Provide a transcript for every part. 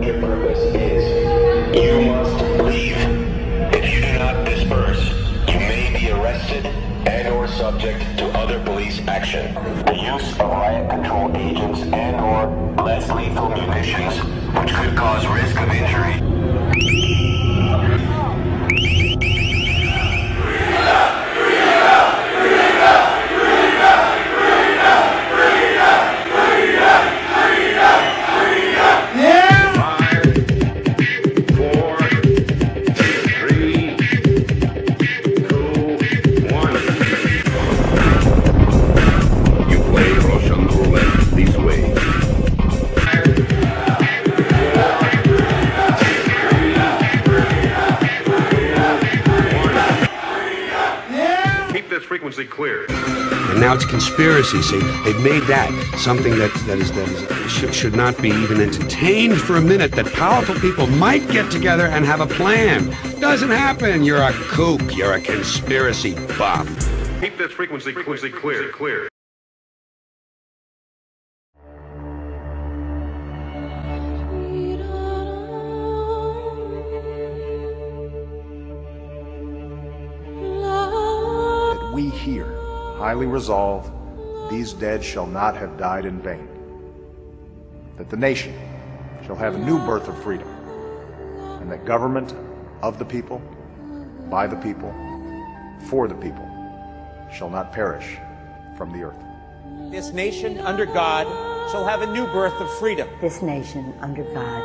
what your purpose is. You must leave. If you do not disperse, you may be arrested and or subject to other police action. The use of riot control agents and or less lethal munitions, which could cause risk of injury. Clear. And now it's conspiracy. See, they've made that something that should not be even entertained for a minute. That powerful people might get together and have a plan. Doesn't happen. You're a kook. You're a conspiracy buff. Keep this frequency clear. Here, highly resolve, these dead shall not have died in vain, that the nation shall have a new birth of freedom, and that government of the people, by the people, for the people, shall not perish from the earth. This nation under God shall have a new birth of freedom. This nation under God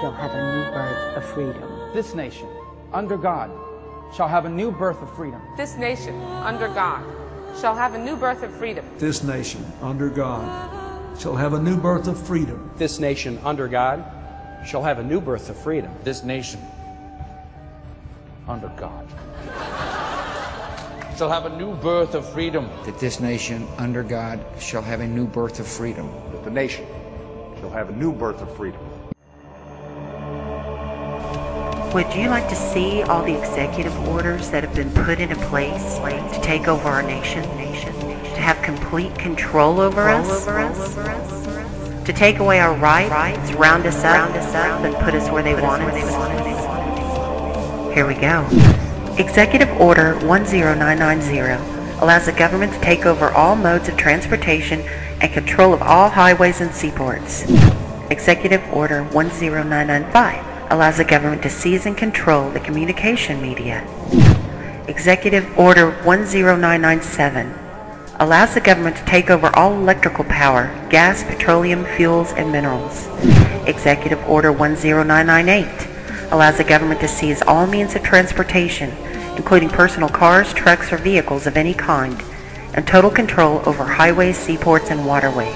shall have a new birth of freedom. This nation under God shall have a new birth of freedom. This nation, under God, shall have a new birth of freedom. This nation, under God, shall have a new birth of freedom. This nation, under God, shall have a new birth of freedom. This nation, under God, shall have a new birth of freedom. That this nation, under God, shall have a new birth of freedom. That the nation shall have a new birth of freedom. Would you like to see all the executive orders that have been put into place to take over our nation, to have complete control over us, to take away our rights, round us up, and put us where they want us? Here we go. Executive Order 10990 allows the government to take over all modes of transportation and control of all highways and seaports. Executive Order 10995 allows the government to seize and control the communication media. Executive Order 10997 allows the government to take over all electrical power, gas, petroleum, fuels, and minerals. Executive Order 10998 allows the government to seize all means of transportation, including personal cars, trucks, or vehicles of any kind, and total control over highways, seaports, and waterways.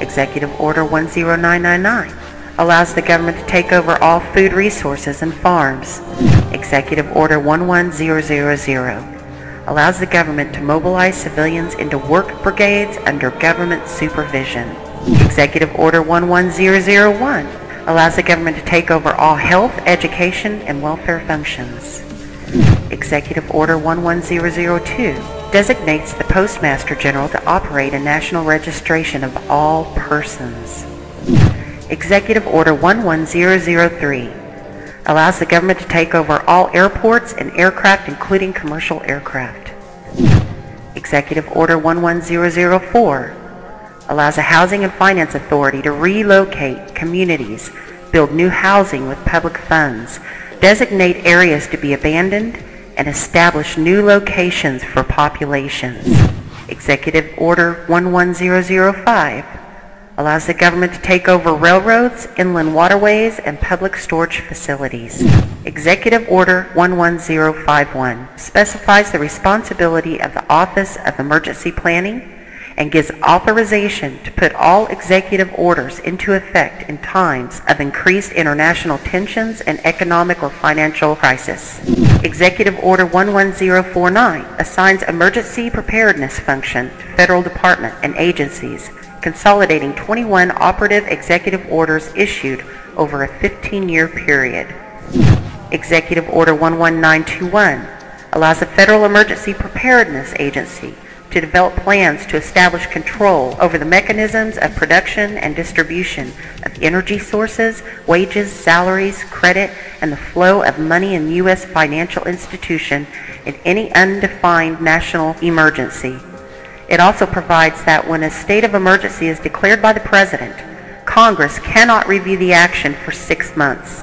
Executive Order 10999 allows the government to take over all food resources and farms. Executive Order 11000 allows the government to mobilize civilians into work brigades under government supervision. Executive Order 11001 allows the government to take over all health, education, and welfare functions. Executive Order 11002 designates the Postmaster General to operate a national registration of all persons. Executive Order 11003 allows the government to take over all airports and aircraft, including commercial aircraft. Executive Order 11004 allows the Housing and Finance Authority to relocate communities, build new housing with public funds, designate areas to be abandoned, and establish new locations for populations. Executive Order 11005 allows the government to take over railroads, inland waterways, and public storage facilities. Executive Order 11051 specifies the responsibility of the Office of Emergency Planning and gives authorization to put all executive orders into effect in times of increased international tensions and economic or financial crisis. Executive Order 11049 assigns emergency preparedness function to federal departments and agencies, consolidating 21 operative executive orders issued over a 15-year period. Executive Order 11921 allows the Federal Emergency Preparedness Agency to develop plans to establish control over the mechanisms of production and distribution of energy sources, wages, salaries, credit, and the flow of money in U.S. financial institutions in any undefined national emergency. It also provides that when a state of emergency is declared by the President, Congress cannot review the action for 6 months.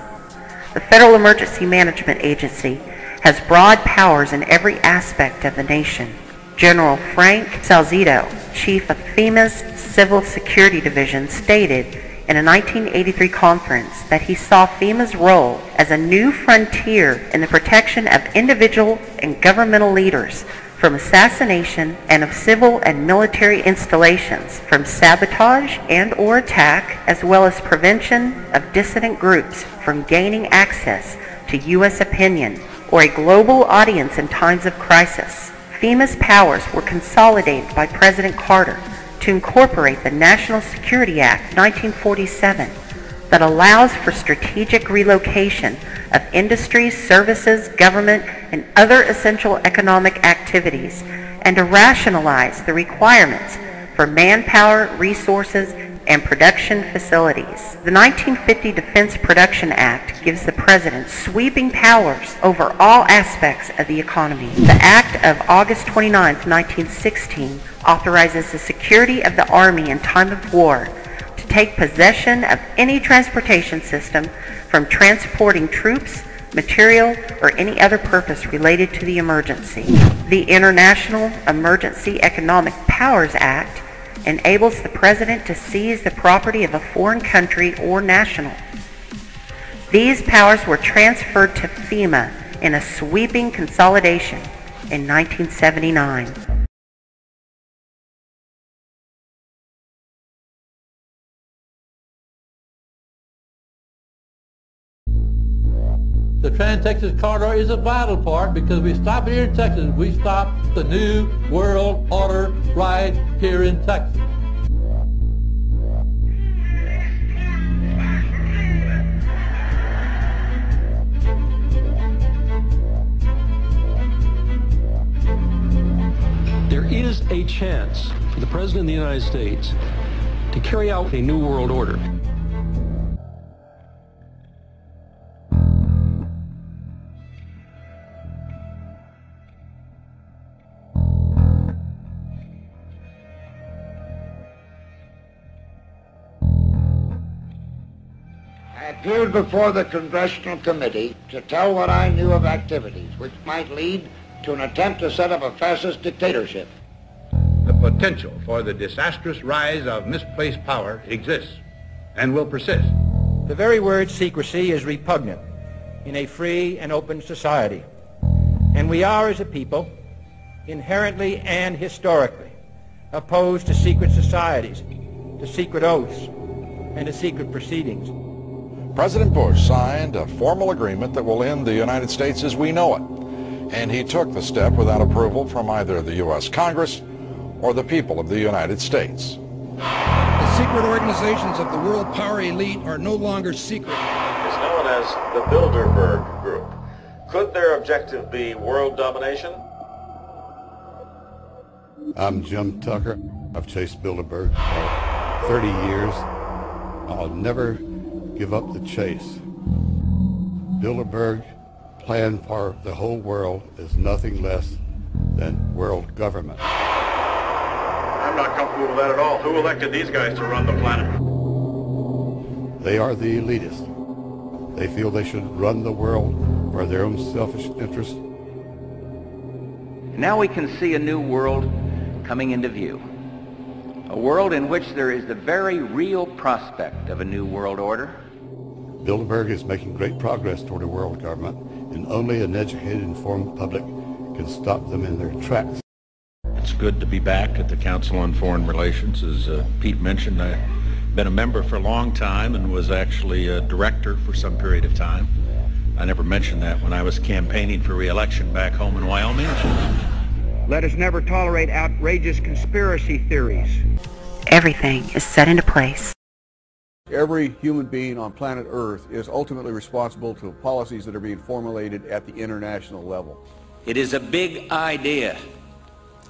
The Federal Emergency Management Agency has broad powers in every aspect of the nation. General Frank Salzito, chief of FEMA's Civil Security Division, stated in a 1983 conference that he saw FEMA's role as a new frontier in the protection of individual and governmental leaders from assassination and of civil and military installations from sabotage and or attack, as well as prevention of dissident groups from gaining access to U.S. opinion or a global audience in times of crisis. FEMA's powers were consolidated by President Carter to incorporate the National Security Act 1947 that allows for strategic relocation of industries, services, government, and other essential economic activities, and to rationalize the requirements for manpower, resources, and production facilities. The 1950 Defense Production Act gives the President sweeping powers over all aspects of the economy. The Act of August 29, 1916 authorizes the security of the Army in time of war to take possession of any transportation system from transporting troops, material, or any other purpose related to the emergency. The International Emergency Economic Powers Act enables the President to seize the property of a foreign country or national. These powers were transferred to FEMA in a sweeping consolidation in 1979. The Trans-Texas Corridor is a vital part because we stop it here in Texas. We stop the New World Order right here in Texas. There is a chance for the President of the United States to carry out a New World Order. I appeared before the Congressional Committee to tell what I knew of activities which might lead to an attempt to set up a fascist dictatorship. The potential for the disastrous rise of misplaced power exists and will persist. The very word secrecy is repugnant in a free and open society. And we are, as a people, inherently and historically opposed to secret societies, to secret oaths, and to secret proceedings. President Bush signed a formal agreement that will end the United States as we know it, and he took the step without approval from either the U.S. Congress or the people of the United States. The secret organizations of the world power elite are no longer secret. It's known as the Bilderberg Group. Could their objective be world domination? I'm Jim Tucker. I've chased Bilderberg for 30 years. I'll never give up the chase. Bilderberg plan for the whole world is nothing less than world government. I'm not comfortable with that at all. Who elected these guys to run the planet? They are the elitists. They feel they should run the world for their own selfish interests. Now we can see a new world coming into view. A world in which there is the very real prospect of a new world order. Bilderberg is making great progress toward a world government, and only an educated, informed public can stop them in their tracks. It's good to be back at the Council on Foreign Relations. As Pete mentioned, I've been a member for a long time and was actually a director for some period of time. I never mentioned that when I was campaigning for re-election back home in Wyoming. Let us never tolerate outrageous conspiracy theories. Everything is set into place. Every human being on planet Earth is ultimately responsible for policies that are being formulated at the international level. It is a big idea,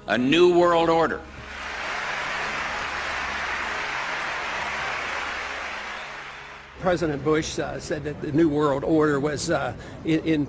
a new world order. President Bush said that the New World Order was in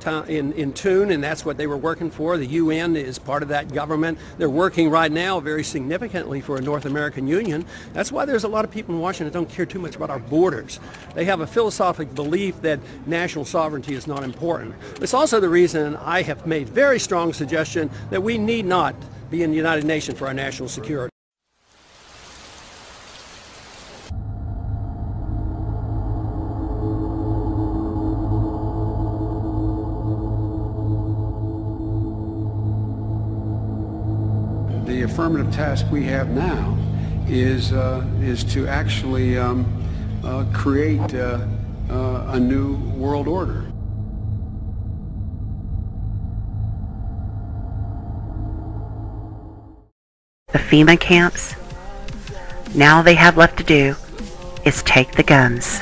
tune, and that's what they were working for. The UN is part of that government. They're working right now very significantly for a North American Union. That's why there's a lot of people in Washington that don't care too much about our borders. They have a philosophic belief that national sovereignty is not important. It's also the reason I have made very strong suggestion that we need not be in the United Nations for our national security. The affirmative task we have now is to actually create a new world order. The FEMA camps, now they have left to do is take the guns.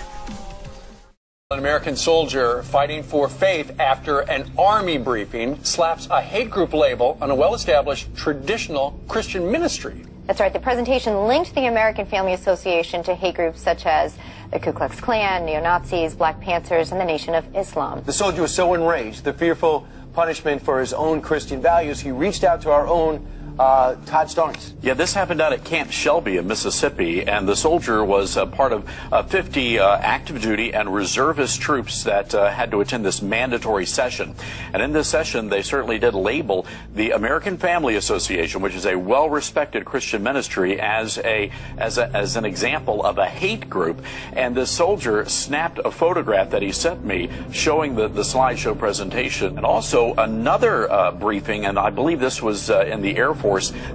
An American soldier fighting for faith after an army briefing slaps a hate group label on a well-established traditional Christian ministry. That's right. The presentation linked the American Family Association to hate groups such as the Ku Klux Klan, neo-Nazis, Black Panthers, and the Nation of Islam. The soldier was so enraged, the fearful punishment for his own Christian values, he reached out to our own Todd Starnes. Yeah, this happened out at Camp Shelby in Mississippi, and the soldier was part of 50 active duty and reservist troops that had to attend this mandatory session. And in this session, they certainly did label the American Family Association, which is a well-respected Christian ministry, as an example of a hate group. And this soldier snapped a photograph that he sent me showing the slideshow presentation, and also another briefing, and I believe this was in the Air Force.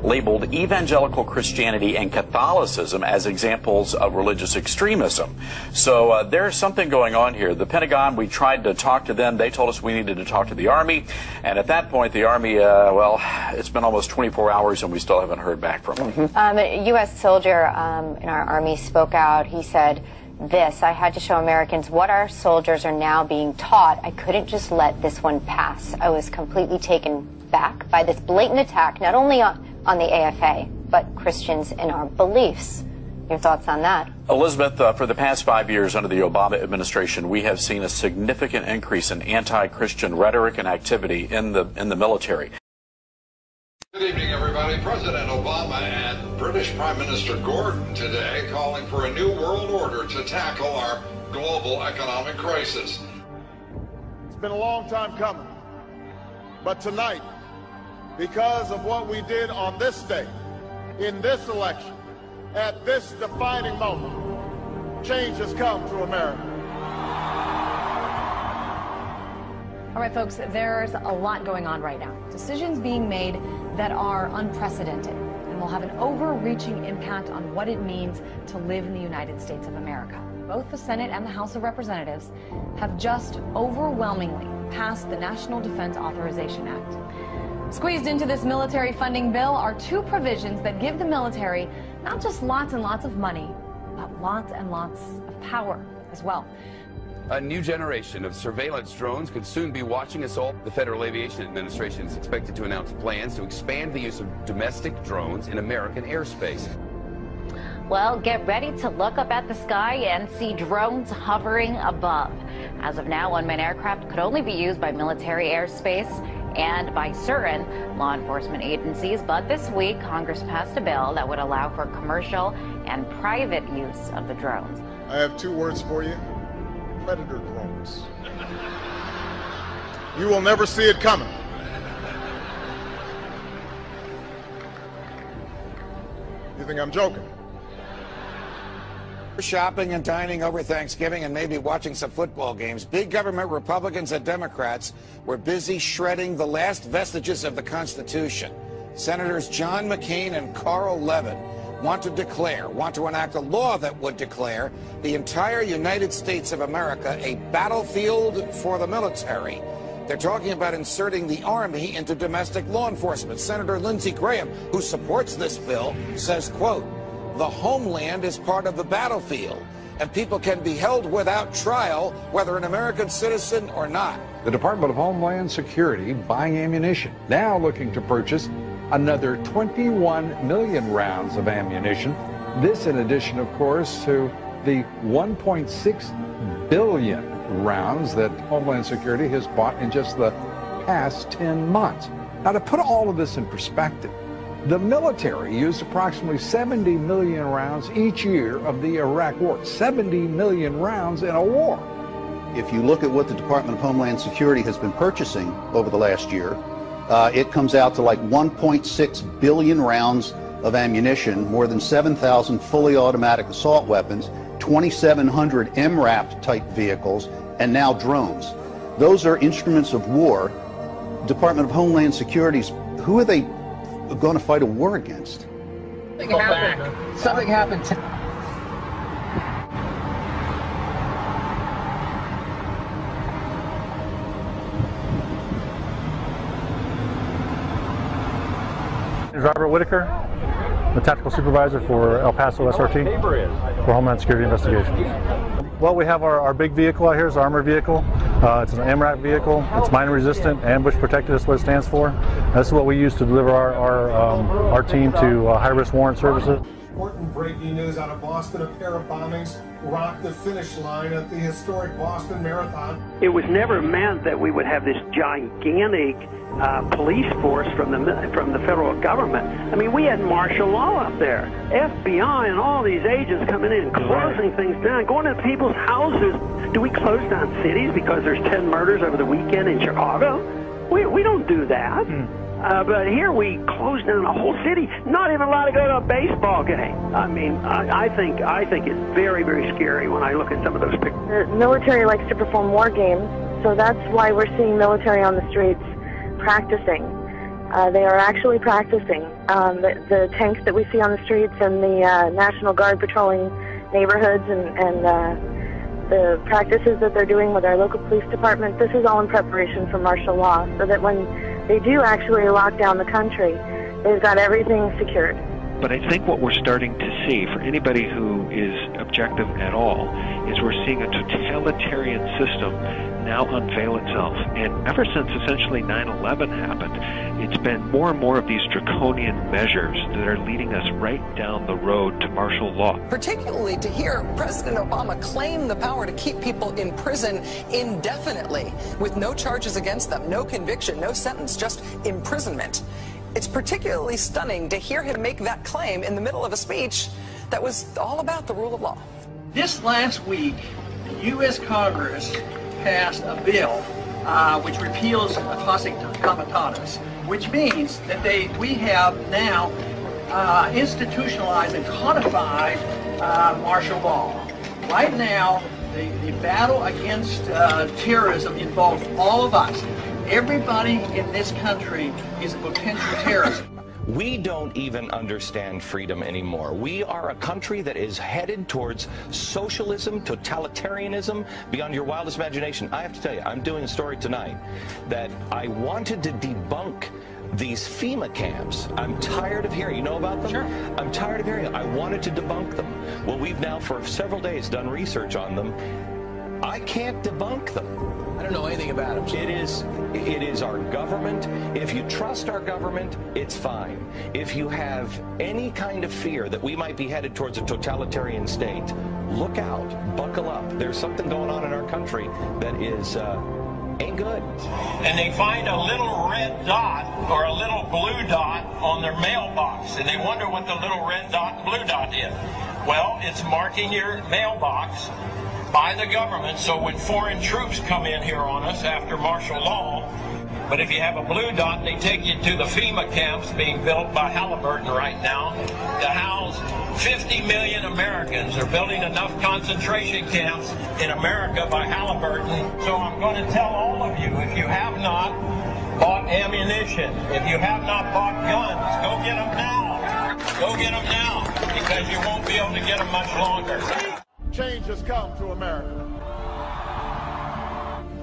Labeled evangelical Christianity and Catholicism as examples of religious extremism. So there's something going on here. The Pentagon, we tried to talk to them. They told us we needed to talk to the Army. And at that point, the Army, well, it's been almost 24 hours and we still haven't heard back from them. A U.S. soldier in our Army spoke out. He said, "This, I had to show Americans what our soldiers are now being taught. I couldn't just let this one pass. I was completely taken back by this blatant attack, not only on the AFA, but Christians and our beliefs." Your thoughts on that? Elizabeth, for the past 5 years under the Obama administration, we have seen a significant increase in anti-Christian rhetoric and activity in the military. Good evening, everybody. President Obama and British Prime Minister Gordon today calling for a new world order to tackle our global economic crisis. It's been a long time coming, but tonight, because of what we did on this day, in this election, at this defining moment, change has come to America. All right, folks, there's a lot going on right now. Decisions being made that are unprecedented and will have an overreaching impact on what it means to live in the United States of America. Both the Senate and the House of Representatives have just overwhelmingly passed the National Defense Authorization Act. Squeezed into this military funding bill are two provisions that give the military not just lots and lots of money, but lots and lots of power as well. A new generation of surveillance drones could soon be watching us all. The Federal Aviation Administration is expected to announce plans to expand the use of domestic drones in American airspace. Well, get ready to look up at the sky and see drones hovering above. As of now, unmanned aircraft could only be used by military airspace and by certain law enforcement agencies. But this week, Congress passed a bill that would allow for commercial and private use of the drones. I have two words for you. Predator drones. You will never see it coming. You think I'm joking? Shopping and dining over Thanksgiving and maybe watching some football games. Big government Republicans and Democrats were busy shredding the last vestiges of the Constitution. Senators John McCain and Carl Levin want to enact a law that would declare the entire United States of America a battlefield for the military. They're talking about inserting the Army into domestic law enforcement. Senator Lindsey Graham, who supports this bill, says, quote, "The homeland is part of the battlefield, and people can be held without trial, whether an American citizen or not." The Department of Homeland Security buying ammunition, now looking to purchase another 21 million rounds of ammunition. This in addition, of course, to the 1.6 billion rounds that Homeland Security has bought in just the past 10 months. Now, to put all of this in perspective, the military used approximately 70 million rounds each year of the Iraq War. 70 million rounds in a war. If you look at what the Department of Homeland Security has been purchasing over the last year, it comes out to like 1.6 billion rounds of ammunition, more than 7,000 fully automatic assault weapons, 2,700 MRAP type vehicles, and now drones. Those are instruments of war. Department of Homeland Security's, who are they going to fight a war against? Something happened. Robert Whitaker, the tactical supervisor for El Paso SRT for Homeland Security Investigations. Well, we have our big vehicle out here. It's our armor vehicle. It's an MRAP vehicle. It's mine resistant, ambush protected. That's what it stands for. That's what we use to deliver our team to high-risk warrant services. Important breaking news out of Boston: a pair of bombings rocked the finish line at the historic Boston Marathon. It was never meant that we would have this gigantic police force from the federal government. I mean, we had martial law up there, FBI, and all these agents coming in and closing things down, going to people's houses. Do we close down cities because there's 10 murders over the weekend in Chicago? We don't do that. But here we closed down a whole city, not even allowed to go to a baseball game. I mean, I think it's very, very scary when I look at some of those pictures. The military likes to perform war games, so that's why we're seeing military on the streets practicing. They are actually practicing. The tanks that we see on the streets and the National Guard patrolling neighborhoods and the practices that they're doing with our local police department, this is all in preparation for martial law, so that when they do actually lock down the country, they've got everything secured. But I think what we're starting to see, for anybody who is objective at all, is we're seeing a totalitarian system now unveil itself. And ever since essentially 9/11 happened, it's been more and more of these draconian measures that are leading us right down the road to martial law. Particularly to hear President Obama claim the power to keep people in prison indefinitely, with no charges against them, no conviction, no sentence, just imprisonment. It's particularly stunning to hear him make that claim in the middle of a speech that was all about the rule of law. This last week, the U.S. Congress passed a bill which repeals the Posse Comitatus, which means that we have now institutionalized and codified martial law. Right now, the battle against terrorism involves all of us. Everybody in this country is a potential terrorist. We don't even understand freedom anymore. We are a country that is headed towards socialism, totalitarianism, beyond your wildest imagination. I have to tell you, I'm doing a story tonight that I wanted to debunk these FEMA camps. I'm tired of hearing, you know about them? Sure. I'm tired of hearing, I wanted to debunk them. Well, we've now for several days done research on them. I can't debunk them. I don't know anything about them. It is our government. If you trust our government, it's fine. If you have any kind of fear that we might be headed towards a totalitarian state, look out, buckle up. There's something going on in our country that is ain't good. And they find a little red dot or a little blue dot on their mailbox, and they wonder what the little red dot and blue dot is. Well, it's marking your mailbox by the government, so when foreign troops come in here on us after martial law, but if you have a blue dot, they take you to the FEMA camps being built by Halliburton right now to house 50 million Americans. They're building enough concentration camps in America by Halliburton. So I'm going to tell all of you, if you have not bought ammunition, if you have not bought guns, go get them now. Go get them now, because you won't be able to get them much longer. Change has come to America.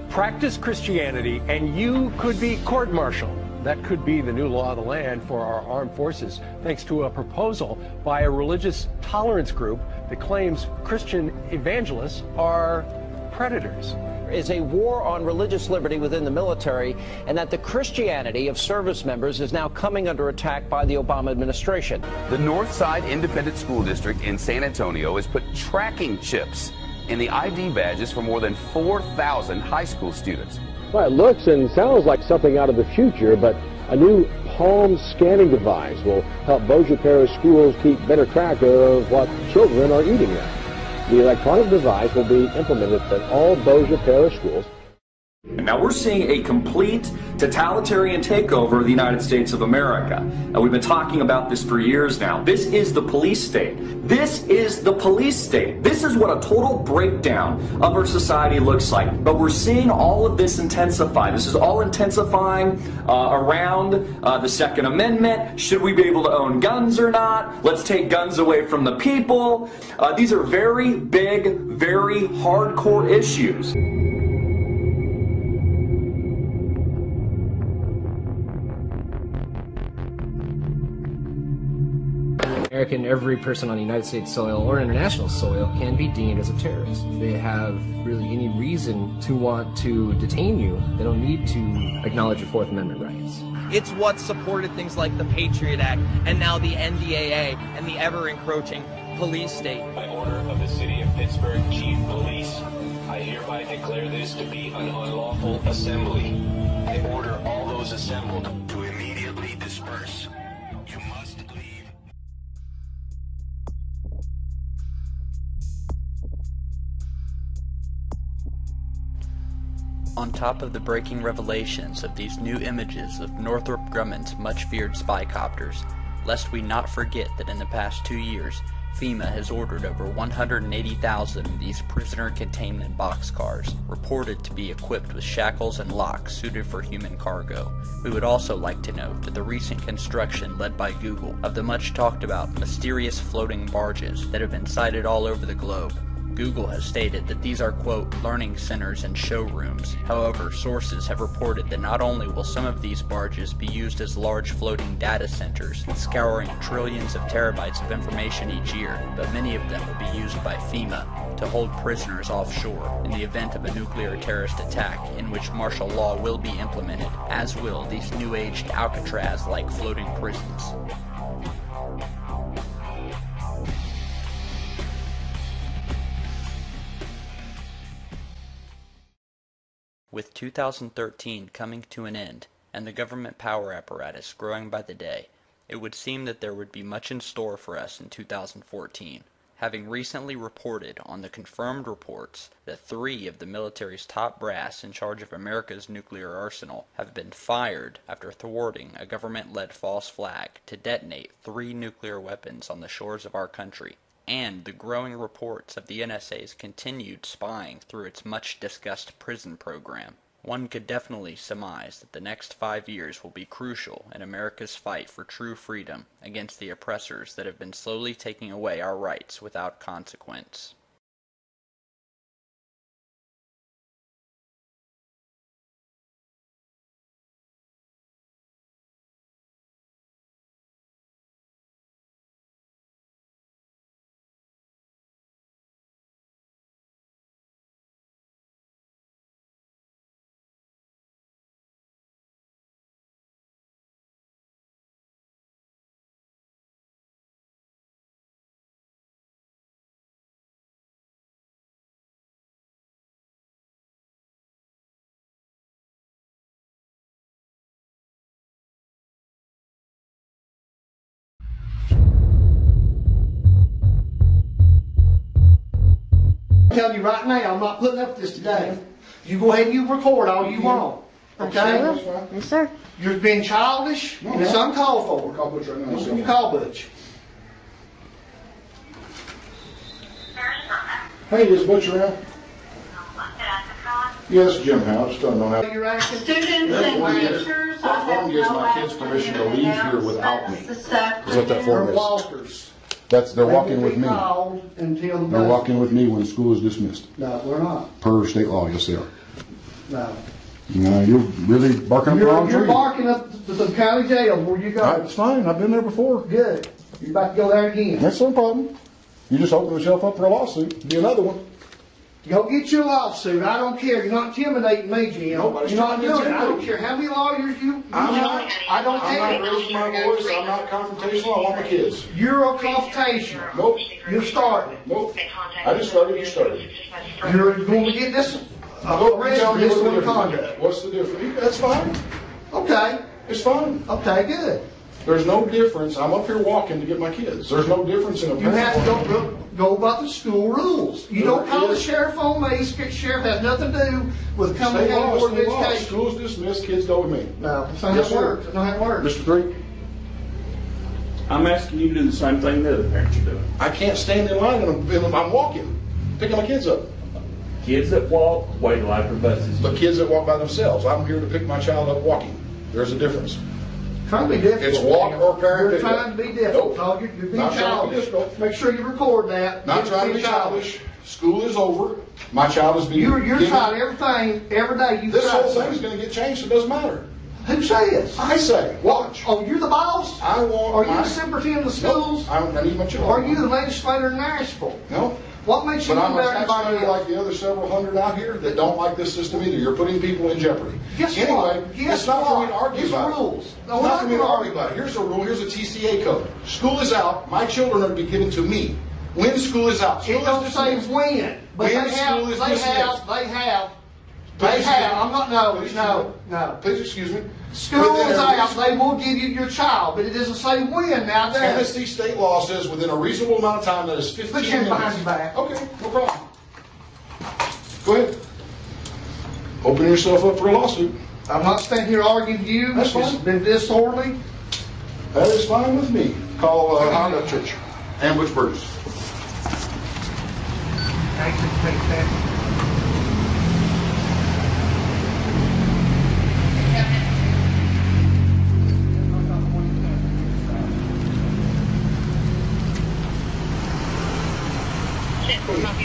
Practice Christianity and you could be court-martialed. That could be the new law of the land for our armed forces, thanks to a proposal by a religious tolerance group that claims Christian evangelists are predators. is a war on religious liberty within the military, and that the Christianity of service members is now coming under attack by the Obama administration. The Northside Independent School District in San Antonio has put tracking chips in the ID badges for more than 4,000 high school students. Well, it looks and sounds like something out of the future, but a new palm scanning device will help Bossier Parish schools keep better track of what children are eating now. The electronic device will be implemented at all Bossier Parish schools. Now we're seeing a complete totalitarian takeover of the United States of America. And we've been talking about this for years now. This is the police state. This is the police state. This is what a total breakdown of our society looks like. But we're seeing all of this intensify. This is all intensifying around the Second Amendment. Should we be able to own guns or not? Let's take guns away from the people. These are very big, very hardcore issues. American, every person on United States soil or international soil can be deemed as a terrorist. They have really any reason to want to detain you. They don't need to acknowledge your Fourth Amendment rights. It's what supported things like the Patriot Act and now the NDAA and the ever-encroaching police state. By order of the City of Pittsburgh Chief Police, I hereby declare this to be an unlawful assembly. I order all those assembled to immediately disperse. You must leave. On top of the breaking revelations of these new images of Northrop Grumman's much-feared spy copters, lest we not forget that in the past 2 years, FEMA has ordered over 180,000 of these prisoner containment boxcars, reported to be equipped with shackles and locks suited for human cargo. We would also like to note that the recent construction led by Google of the much-talked-about mysterious floating barges that have been sighted all over the globe. Google has stated that these are, quote, learning centers and showrooms. However, sources have reported that not only will some of these barges be used as large floating data centers, scouring trillions of terabytes of information each year, but many of them will be used by FEMA to hold prisoners offshore in the event of a nuclear terrorist attack in which martial law will be implemented, as will these new-age Alcatraz-like floating prisons. With 2013 coming to an end, and the government power apparatus growing by the day, it would seem that there would be much in store for us in 2014, having recently reported on the confirmed reports that 3 of the military's top brass in charge of America's nuclear arsenal have been fired after thwarting a government-led false flag to detonate 3 nuclear weapons on the shores of our country, and the growing reports of the NSA's continued spying through its much-discussed prison program. One could definitely surmise that the next 5 years will be crucial in America's fight for true freedom against the oppressors that have been slowly taking away our rights without consequence. I'm telling you right now, I'm not putting up this today. You go ahead and you record all you want. Okay? Yes, sir. You're being childish, and it's uncalled for. Call Butch right now. You call Butch. Hey, is Butch around? Yes, Jim House. Don't know how. Students and teachers, that form gives my kids permission to leave here without me. Is what that form is. That's, they're walking with me. They're walking with me when school is dismissed. No, we're not. Per state law, yes they are. No. No, you're really barking up the wrong tree. You're barking up to the county jail where you go. It's fine. I've been there before. Good. You're about to go there again. That's no problem. You just open yourself up for a lawsuit. Be another one. Go get your lawsuit. I don't care. You're not intimidating me, Jim. Nobody's you're not doing it. I don't care how many lawyers you. I don't care. I'm not raising my voice. I'm not confrontational. I want my kids. You're a confrontation. Nope. You're starting. Nope. I just started. You started. You're going to get this. Conduct. What's the difference? That's fine. Okay. It's fine. Okay. Good. There's no difference. I'm up here walking to get my kids. There's no difference in a parent. You have to go by the school rules. You don't call the sheriff on me. The sheriff has nothing to do with coming down to board of education. Schools dismiss, kids go with me. No, it's not how it works. It's not how it works. Mr. Three? I'm asking you to do the same thing the other parents are doing. I can't stand in line when I'm walking, picking my kids up. Kids that walk, wait till after buses. But kids that walk by themselves. I'm here to pick my child up walking. There's a difference. Trying to be difficult. It's walk or parent. You're trying to be difficult. Nope. You're being childish. Make sure you record that. Not trying to be childish. School is over. My child is being. You're trying everything every day. You this whole thing is going to get changed. It doesn't matter. Who says? I say. Watch. Oh, you're the boss. I want. Are you the superintendent of the schools? I need my children. Are you the legislator in Nashville? No. What makes you do that? But I'm not like the other several hundred out here that don't like this system either. You're putting people in jeopardy. Guess anyway, what? It's not for me to argue about rules. No, not for me to argue about it. Here's a rule. Here's a TCA code. School is out. My children are to be given to me. When school is out. School it don't say when. But when school is dismissed. They have. I'm not. No. Please excuse me. School is out. They will give you your child, but it doesn't say when. Now, Tennessee state law says within a reasonable amount of time. That is 15 minutes. Put your mind back. Okay, no problem. Go ahead. Open yourself up for a lawsuit. I'm not standing here arguing with you. That's fine. It's been disorderly. That is fine with me. Call Honda Church. Ambush Bruce. Thank you. Thank you.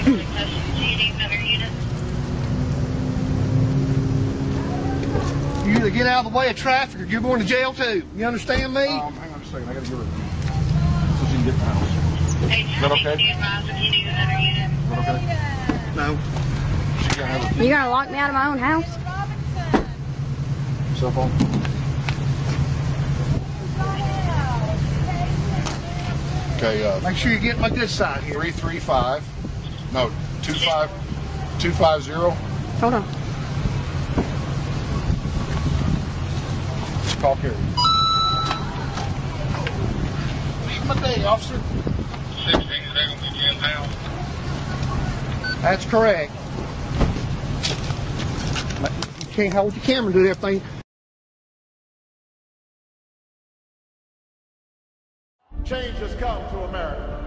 You either get out of the way of traffic or you're going to jail too. You understand me? Hang on just a second. I got to get rid of you. So she can get in the house. Is that okay? No. You're going to lock me out of my own house? Cell phone? Okay, make sure you get my good side here. 335. No, 250. Hold on. Call carrier. Leave my day, officer. 16 seconds to Jim's house. That's correct. You can't hold your camera and do everything. Change has come to America.